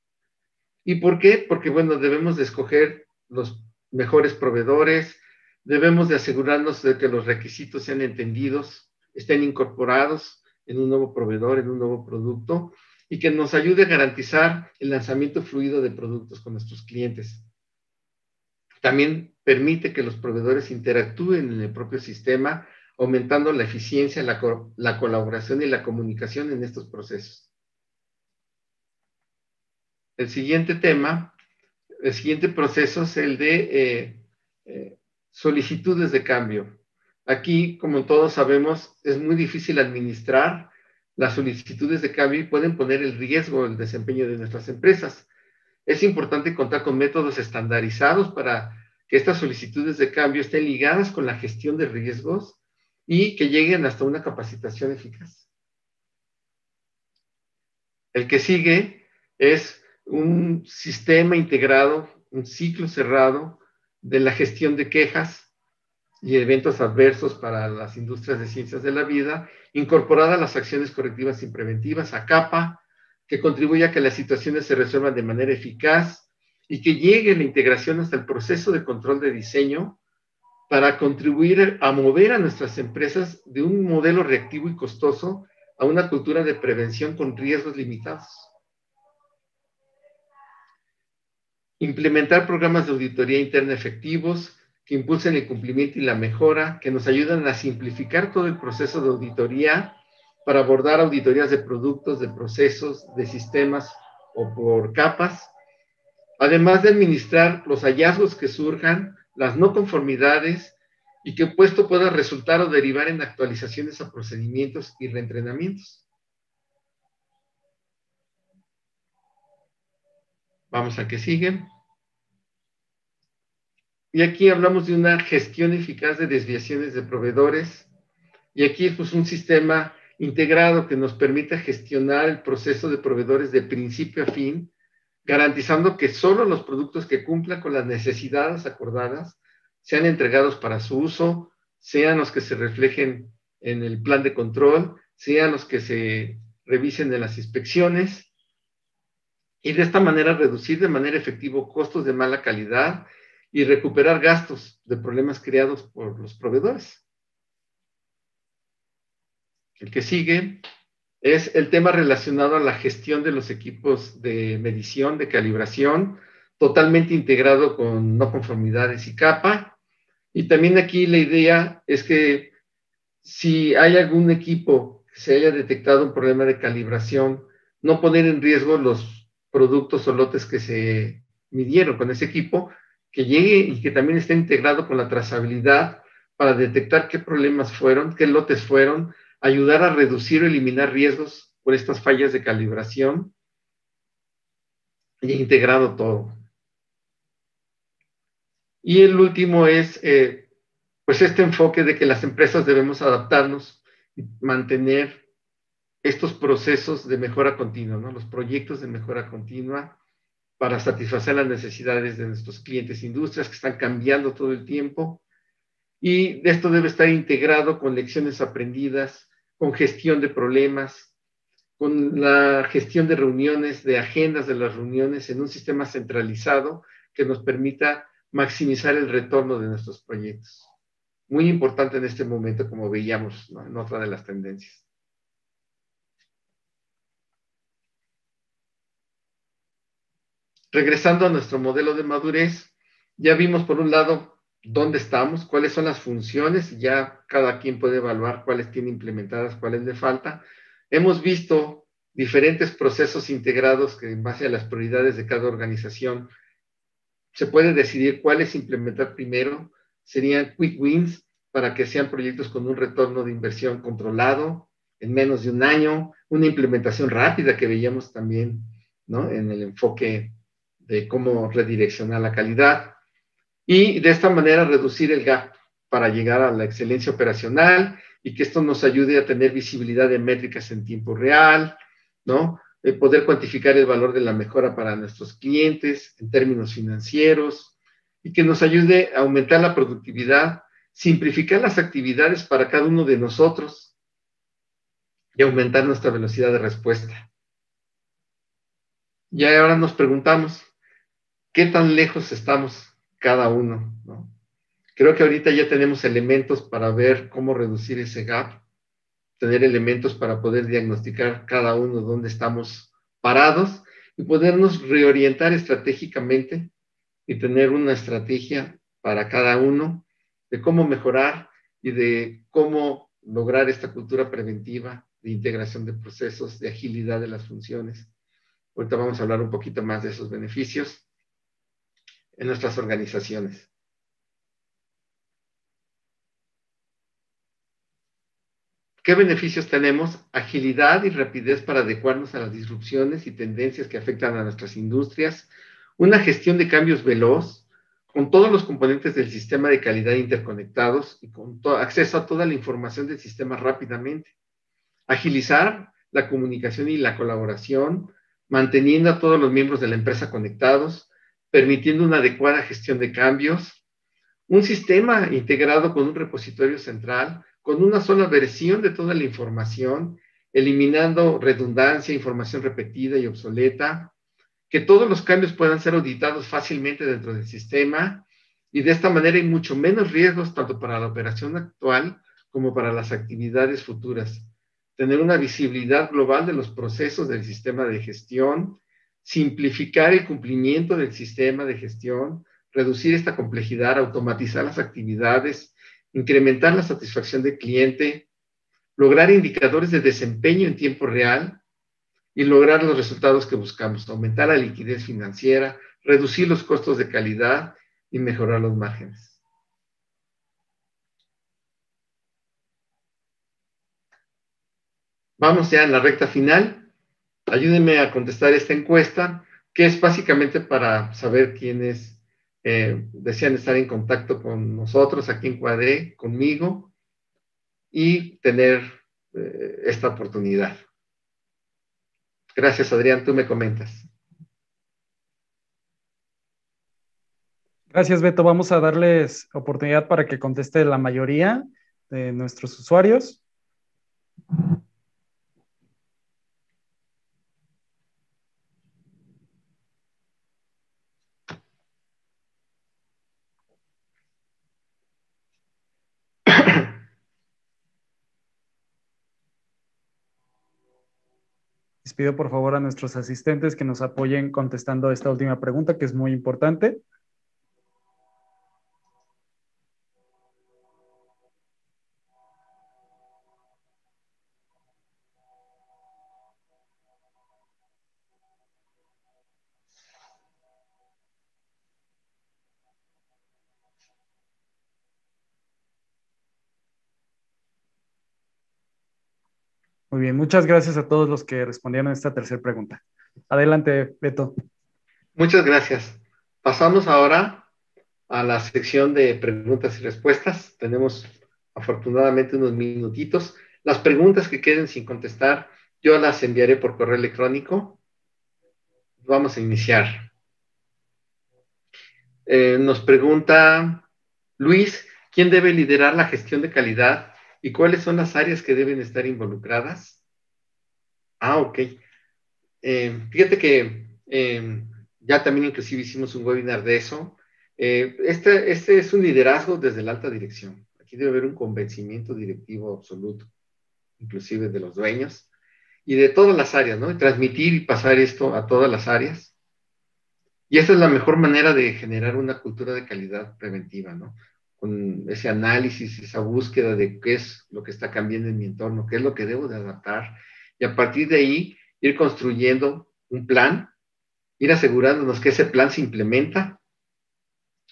¿Y por qué? Porque, bueno, debemos de escoger los mejores proveedores, debemos de asegurarnos de que los requisitos sean entendidos, estén incorporados en un nuevo proveedor, en un nuevo producto, y que nos ayude a garantizar el lanzamiento fluido de productos con nuestros clientes. También permite que los proveedores interactúen en el propio sistema, aumentando la eficiencia, la, co- la colaboración y la comunicación en estos procesos. El siguiente tema, el siguiente proceso es el de eh, eh, solicitudes de cambio. Aquí, como todos sabemos, es muy difícil administrar las solicitudes de cambio y pueden poner en riesgo el desempeño de nuestras empresas. Es importante contar con métodos estandarizados para que estas solicitudes de cambio estén ligadas con la gestión de riesgos y que lleguen hasta una capacitación eficaz. El que sigue es un sistema integrado, un ciclo cerrado de la gestión de quejas y eventos adversos para las industrias de ciencias de la vida, incorporada a las acciones correctivas y preventivas, a CAPA, que contribuya a que las situaciones se resuelvan de manera eficaz y que llegue la integración hasta el proceso de control de diseño, para contribuir a mover a nuestras empresas de un modelo reactivo y costoso a una cultura de prevención con riesgos limitados. Implementar programas de auditoría interna efectivos que impulsen el cumplimiento y la mejora, que nos ayudan a simplificar todo el proceso de auditoría para abordar auditorías de productos, de procesos, de sistemas o por capas, además de administrar los hallazgos que surjan, las no conformidades y que puesto pueda resultar o derivar en actualizaciones a procedimientos y reentrenamientos. Vamos a que sigue. Y aquí hablamos de una gestión eficaz de desviaciones de proveedores. Y aquí es pues, un sistema integrado que nos permita gestionar el proceso de proveedores de principio a fin, garantizando que solo los productos que cumplan con las necesidades acordadas sean entregados para su uso, sean los que se reflejen en el plan de control, sean los que se revisen en las inspecciones, y de esta manera reducir de manera efectiva costos de mala calidad y recuperar gastos de problemas creados por los proveedores. El que sigue es el tema relacionado a la gestión de los equipos de medición, de calibración, totalmente integrado con no conformidades y capa. Y también aquí la idea es que si hay algún equipo que se haya detectado un problema de calibración, no poner en riesgo los productos o lotes que se midieron con ese equipo, que llegue y que también esté integrado con la trazabilidad para detectar qué problemas fueron, qué lotes fueron, ayudar a reducir o eliminar riesgos por estas fallas de calibración y integrado todo. Y el último es eh, pues este enfoque de que las empresas debemos adaptarnos y mantener estos procesos de mejora continua, ¿no? Los proyectos de mejora continua para satisfacer las necesidades de nuestros clientes e industrias que están cambiando todo el tiempo. Y esto debe estar integrado con lecciones aprendidas, con gestión de problemas, con la gestión de reuniones, de agendas de las reuniones en un sistema centralizado que nos permita maximizar el retorno de nuestros proyectos. Muy importante en este momento, como veíamos, ¿no?, en otra de las tendencias. Regresando a nuestro modelo de madurez, ya vimos por un lado dónde estamos, cuáles son las funciones, ya cada quien puede evaluar cuáles tiene implementadas, cuáles le falta. Hemos visto diferentes procesos integrados que en base a las prioridades de cada organización se puede decidir cuáles implementar primero. Serían quick wins para que sean proyectos con un retorno de inversión controlado en menos de un año, una implementación rápida que veíamos también, ¿no?, en el enfoque de cómo redireccionar la calidad. Y de esta manera reducir el gap para llegar a la excelencia operacional y que esto nos ayude a tener visibilidad de métricas en tiempo real, ¿no? De poder cuantificar el valor de la mejora para nuestros clientes en términos financieros y que nos ayude a aumentar la productividad, simplificar las actividades para cada uno de nosotros y aumentar nuestra velocidad de respuesta. Y ahora nos preguntamos, ¿qué tan lejos estamos cada uno, ¿no? Creo que ahorita ya tenemos elementos para ver cómo reducir ese gap, tener elementos para poder diagnosticar cada uno dónde estamos parados y podernos reorientar estratégicamente y tener una estrategia para cada uno de cómo mejorar y de cómo lograr esta cultura preventiva de integración de procesos, de agilidad de las funciones. Ahorita vamos a hablar un poquito más de esos beneficios en nuestras organizaciones. ¿Qué beneficios tenemos? Agilidad y rapidez para adecuarnos a las disrupciones y tendencias que afectan a nuestras industrias, una gestión de cambios veloz, con todos los componentes del sistema de calidad interconectados y con acceso a toda la información del sistema rápidamente, agilizar la comunicación y la colaboración, manteniendo a todos los miembros de la empresa conectados, permitiendo una adecuada gestión de cambios, un sistema integrado con un repositorio central, con una sola versión de toda la información, eliminando redundancia, información repetida y obsoleta, que todos los cambios puedan ser auditados fácilmente dentro del sistema, y de esta manera hay mucho menos riesgos tanto para la operación actual como para las actividades futuras. Tener una visibilidad global de los procesos del sistema de gestión, simplificar el cumplimiento del sistema de gestión, reducir esta complejidad, automatizar las actividades, incrementar la satisfacción del cliente, lograr indicadores de desempeño en tiempo real y lograr los resultados que buscamos, aumentar la liquidez financiera, reducir los costos de calidad y mejorar los márgenes. Vamos ya en la recta final. Ayúdenme a contestar esta encuesta, que es básicamente para saber quiénes eh, desean estar en contacto con nosotros aquí en Q A D, conmigo, y tener eh, esta oportunidad. Gracias, Adrián. Tú me comentas. Gracias, Beto. Vamos a darles oportunidad para que conteste la mayoría de nuestros usuarios. Les pido por favor a nuestros asistentes que nos apoyen contestando esta última pregunta, que es muy importante. Muy bien, muchas gracias a todos los que respondieron a esta tercera pregunta. Adelante, Beto. Muchas gracias. Pasamos ahora a la sección de preguntas y respuestas. Tenemos afortunadamente unos minutitos. Las preguntas que queden sin contestar, yo las enviaré por correo electrónico. Vamos a iniciar. Eh, nos pregunta Luis, ¿quién debe liderar la gestión de calidad? ¿Y cuáles son las áreas que deben estar involucradas? Ah, ok. Eh, fíjate que eh, ya también inclusive hicimos un webinar de eso. Eh, este, este es un liderazgo desde la alta dirección. Aquí debe haber un convencimiento directivo absoluto, inclusive de los dueños, y de todas las áreas, ¿no? Y transmitir y pasar esto a todas las áreas. Y esa es la mejor manera de generar una cultura de calidad preventiva, ¿no? Con ese análisis, esa búsqueda de qué es lo que está cambiando en mi entorno, qué es lo que debo de adaptar, y a partir de ahí ir construyendo un plan, ir asegurándonos que ese plan se implementa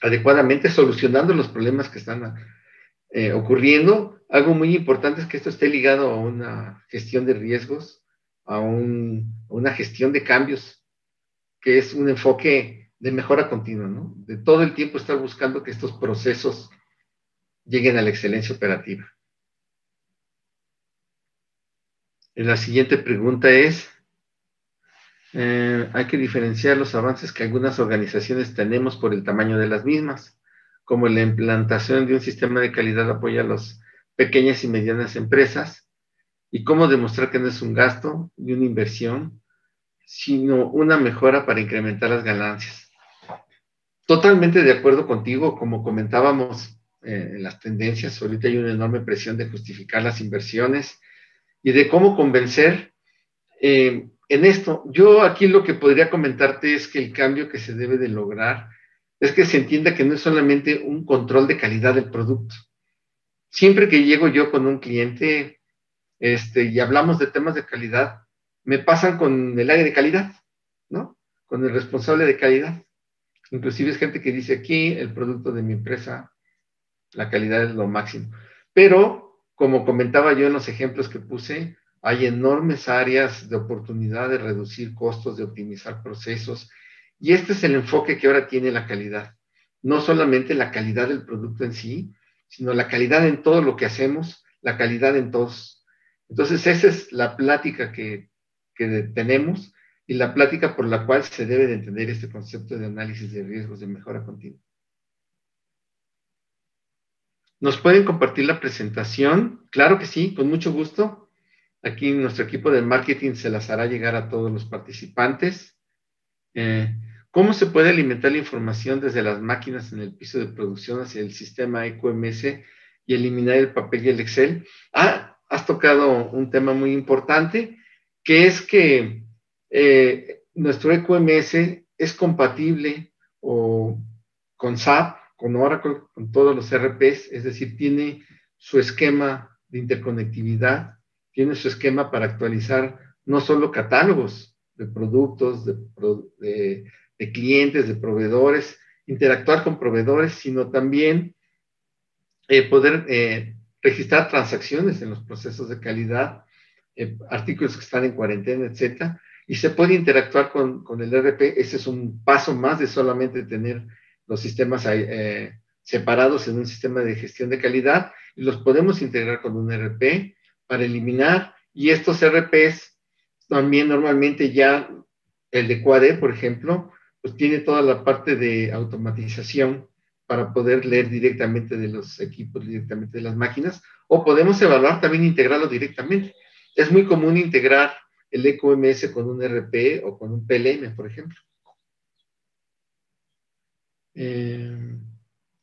adecuadamente, solucionando los problemas que están eh, ocurriendo. Algo muy importante es que esto esté ligado a una gestión de riesgos, a, un, a una gestión de cambios, que es un enfoque de mejora continua, ¿no? De todo el tiempo estar buscando que estos procesos lleguen a la excelencia operativa. Y la siguiente pregunta es, eh, hay que diferenciar los avances que algunas organizaciones tenemos por el tamaño de las mismas, como la implantación de un sistema de calidad apoya a las pequeñas y medianas empresas, y cómo demostrar que no es un gasto ni una inversión, sino una mejora para incrementar las ganancias. Totalmente de acuerdo contigo, como comentábamos, Eh, en las tendencias, ahorita hay una enorme presión de justificar las inversiones y de cómo convencer eh, en esto. Yo aquí lo que podría comentarte es que el cambio que se debe de lograr es que se entienda que no es solamente un control de calidad del producto. Siempre que llego yo con un cliente este, y hablamos de temas de calidad, me pasan con el área de calidad, ¿no? Con el responsable de calidad. Inclusive es gente que dice aquí, el producto de mi empresa, la calidad es lo máximo. Pero, como comentaba yo en los ejemplos que puse, hay enormes áreas de oportunidad de reducir costos, de optimizar procesos, y este es el enfoque que ahora tiene la calidad. No solamente la calidad del producto en sí, sino la calidad en todo lo que hacemos, la calidad en todos. Entonces, esa es la plática que, que tenemos y la plática por la cual se debe de entender este concepto de análisis de riesgos de mejora continua. ¿Nos pueden compartir la presentación? Claro que sí, con mucho gusto. Aquí nuestro equipo de marketing se las hará llegar a todos los participantes. Eh, ¿Cómo se puede alimentar la información desde las máquinas en el piso de producción hacia el sistema E Q M S y eliminar el papel y el Excel? Ah, has tocado un tema muy importante, que es que eh, nuestro E Q M S es compatible o, con SAP, con Oracle, con todos los E R Pes, es decir, tiene su esquema de interconectividad, tiene su esquema para actualizar no solo catálogos de productos, de, de, de clientes, de proveedores, interactuar con proveedores, sino también eh, poder eh, registrar transacciones en los procesos de calidad, eh, artículos que están en cuarentena, etcétera, y se puede interactuar con, con el E R P. Ese es un paso más de solamente tener los sistemas eh, separados en un sistema de gestión de calidad, y los podemos integrar con un E R P para eliminar, y estos E R Pes también normalmente ya, el de Q A D, por ejemplo, pues tiene toda la parte de automatización para poder leer directamente de los equipos, directamente de las máquinas, o podemos evaluar también integrarlo directamente. Es muy común integrar el E Q M S con un E R P o con un P L M, por ejemplo. Eh,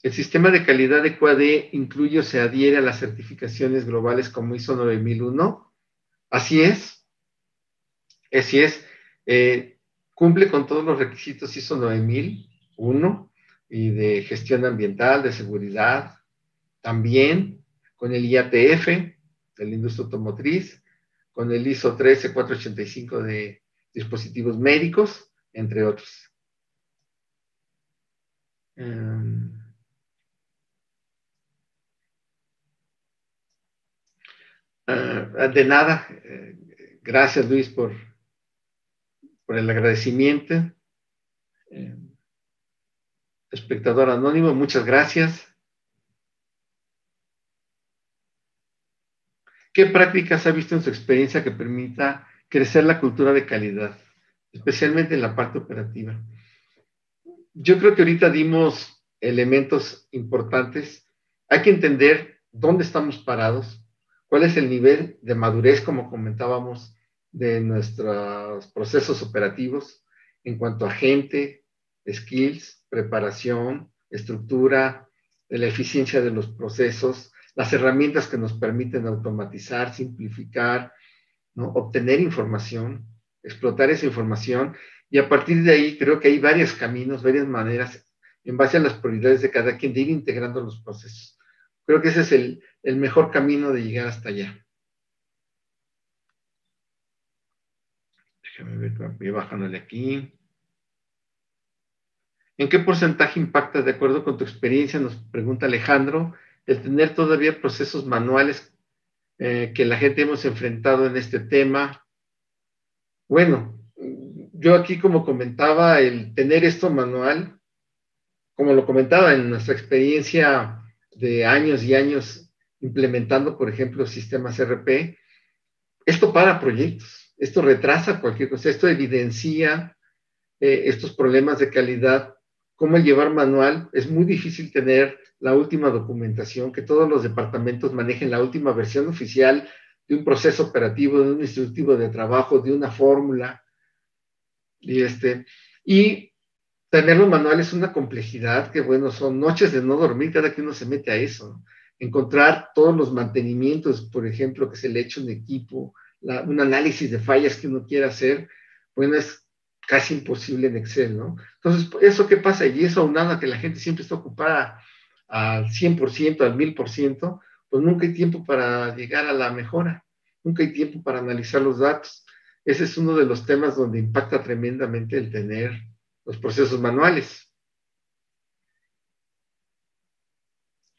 el sistema de calidad de Q A D incluye o se adhiere a las certificaciones globales como ISO nueve mil uno. Así es. Así es, eh, cumple con todos los requisitos ISO nueve mil uno y de gestión ambiental, de seguridad, también con el I A T F de la industria automotriz, con el ISO trece cuatrocientos ochenta y cinco de dispositivos médicos, entre otros. Um, uh, de nada, eh, gracias Luis por... por el agradecimiento. Eh, espectador anónimo, muchas gracias. ¿Qué prácticas ha visto en su experiencia que permita crecer la cultura de calidad, especialmente en la parte operativa? Yo creo que ahorita dimos elementos importantes. Hay que entender dónde estamos parados, cuál es el nivel de madurez, como comentábamos, de nuestros procesos operativos en cuanto a gente, skills, preparación, estructura, de la eficiencia de los procesos, las herramientas que nos permiten automatizar, simplificar, ¿no? Obtener información, explotar esa información, y a partir de ahí creo que hay varios caminos, varias maneras, en base a las prioridades de cada quien, de ir integrando los procesos. Creo que ese es el, el mejor camino de llegar hasta allá. Déjame ver, bajándole aquí. ¿En qué porcentaje impacta, de acuerdo con tu experiencia, nos pregunta Alejandro, el tener todavía procesos manuales eh, que la gente hemos enfrentado en este tema? Bueno, yo aquí, como comentaba, el tener esto manual, como lo comentaba en nuestra experiencia de años y años implementando, por ejemplo, sistemas E R P, esto para proyectos. Esto retrasa cualquier cosa, esto evidencia eh, estos problemas de calidad. Cómo el llevar manual, es muy difícil tener la última documentación, que todos los departamentos manejen la última versión oficial de un proceso operativo, de un instructivo de trabajo, de una fórmula. Y, este, y tenerlo manual es una complejidad que, bueno, son noches de no dormir, cada que uno se mete a eso, ¿no? Encontrar todos los mantenimientos, por ejemplo, que se le echa a un equipo, La, un análisis de fallas que uno quiera hacer, bueno, es casi imposible en Excel, ¿no? Entonces, ¿eso qué pasa? Y eso aunado a que la gente siempre está ocupada al cien por ciento, al mil por ciento, pues nunca hay tiempo para llegar a la mejora, nunca hay tiempo para analizar los datos. Ese es uno de los temas donde impacta tremendamente el tener los procesos manuales.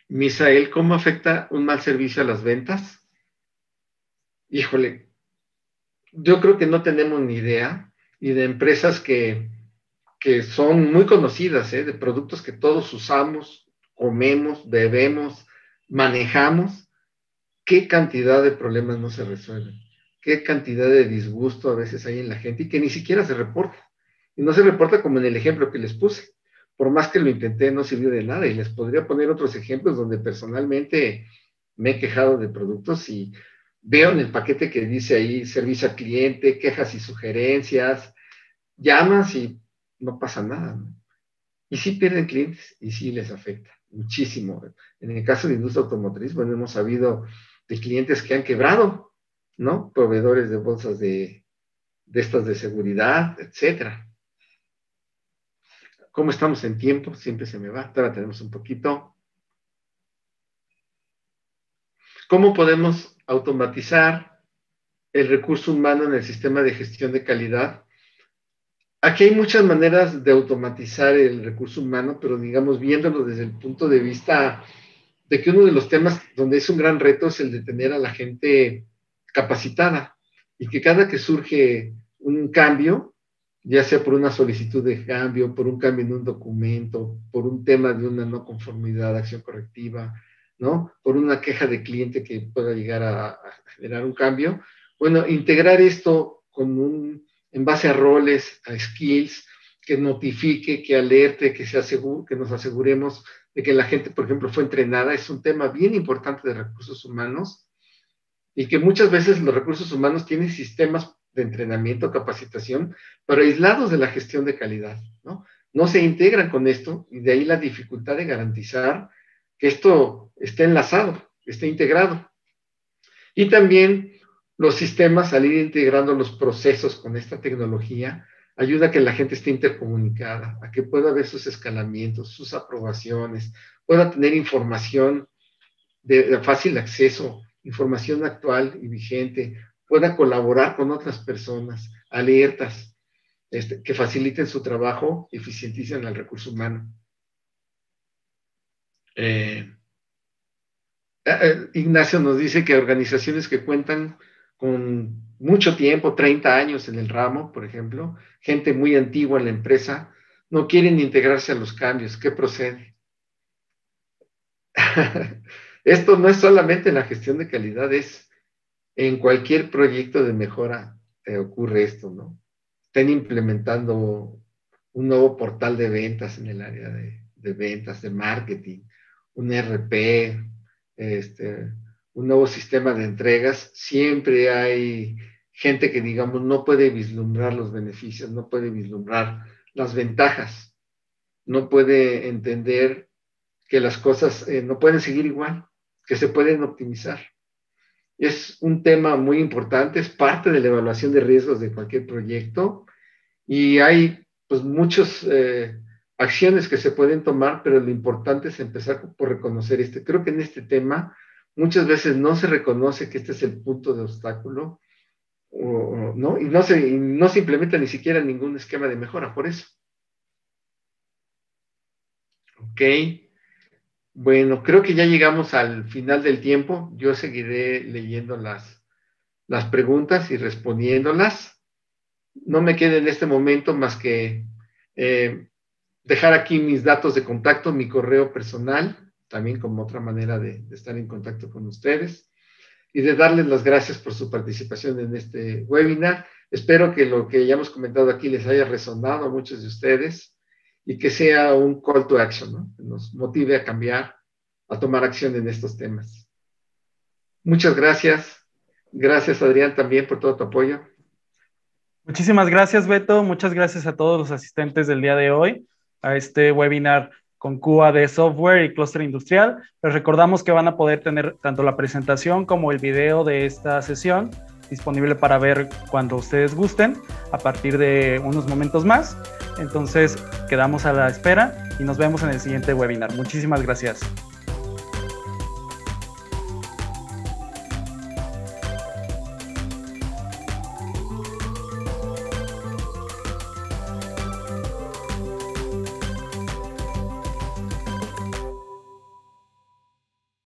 Misael, ¿cómo afecta un mal servicio a las ventas? Híjole, yo creo que no tenemos ni idea, y de empresas que, que son muy conocidas, ¿eh? De productos que todos usamos, comemos, bebemos, manejamos, qué cantidad de problemas no se resuelven, qué cantidad de disgusto a veces hay en la gente y que ni siquiera se reporta. Y no se reporta como en el ejemplo que les puse. Por más que lo intenté, no sirvió de nada, y les podría poner otros ejemplos donde personalmente me he quejado de productos y veo en el paquete que dice ahí servicio al cliente, quejas y sugerencias, llamas y no pasa nada, ¿no? Y sí pierden clientes y sí les afecta muchísimo. En el caso de la industria automotriz, bueno, hemos sabido de clientes que han quebrado, ¿no? Proveedores de bolsas de, de estas de seguridad, etcétera. ¿Cómo estamos en tiempo? Siempre se me va. Todavía tenemos un poquito. ¿Cómo podemos automatizar el recurso humano en el sistema de gestión de calidad? Aquí hay muchas maneras de automatizar el recurso humano, pero digamos, viéndolo desde el punto de vista de que uno de los temas donde es un gran reto es el de tener a la gente capacitada, y que cada que surge un cambio, ya sea por una solicitud de cambio, por un cambio en un documento, por un tema de una no conformidad, acción correctiva, ¿no? Por una queja de cliente que pueda llegar a, a generar un cambio. Bueno, integrar esto con un, en base a roles, a skills, que notifique, que alerte, que, se asegure, que nos aseguremos de que la gente, por ejemplo, fue entrenada, es un tema bien importante de recursos humanos, y que muchas veces los recursos humanos tienen sistemas de entrenamiento, capacitación, pero aislados de la gestión de calidad, ¿no? No se integran con esto, y de ahí la dificultad de garantizar que esto esté enlazado, esté integrado. Y también los sistemas, al ir integrando los procesos con esta tecnología, ayuda a que la gente esté intercomunicada, a que pueda ver sus escalamientos, sus aprobaciones, pueda tener información de, de fácil acceso, información actual y vigente, pueda colaborar con otras personas, alertas, este, que faciliten su trabajo, eficienticen el recurso humano. Eh, eh, Ignacio nos dice que organizaciones que cuentan con mucho tiempo, treinta años en el ramo, por ejemplo, gente muy antigua en la empresa, no quieren integrarse a los cambios. ¿Qué procede? Esto no es solamente en la gestión de calidad, es en cualquier proyecto de mejora eh, ocurre esto, ¿no? Están implementando un nuevo portal de ventas en el área de, de ventas, de marketing, un E R P, este... un nuevo sistema de entregas, siempre hay gente que, digamos, no puede vislumbrar los beneficios, no puede vislumbrar las ventajas, no puede entender que las cosas eh, no pueden seguir igual, que se pueden optimizar. Es un tema muy importante, es parte de la evaluación de riesgos de cualquier proyecto, y hay, pues, muchas eh, acciones que se pueden tomar, pero lo importante es empezar por reconocer este. Creo que en este tema muchas veces no se reconoce que este es el punto de obstáculo, o, ¿no? Y no se, y no se implementa ni siquiera ningún esquema de mejora por eso. Ok. Bueno, creo que ya llegamos al final del tiempo. Yo seguiré leyendo las, las preguntas y respondiéndolas. No me queda en este momento más que eh, dejar aquí mis datos de contacto, mi correo personal, también como otra manera de, de estar en contacto con ustedes, y de darles las gracias por su participación en este webinar. Espero que lo que ya hemos comentado aquí les haya resonado a muchos de ustedes, y que sea un call to action, ¿no? Que nos motive a cambiar, a tomar acción en estos temas. Muchas gracias. Gracias, Adrián, también por todo tu apoyo. Muchísimas gracias, Beto. Muchas gracias a todos los asistentes del día de hoy a este webinar con Q A D Software y Cluster Industrial. Les recordamos que van a poder tener tanto la presentación como el video de esta sesión disponible para ver cuando ustedes gusten a partir de unos momentos más. Entonces, quedamos a la espera y nos vemos en el siguiente webinar. Muchísimas gracias.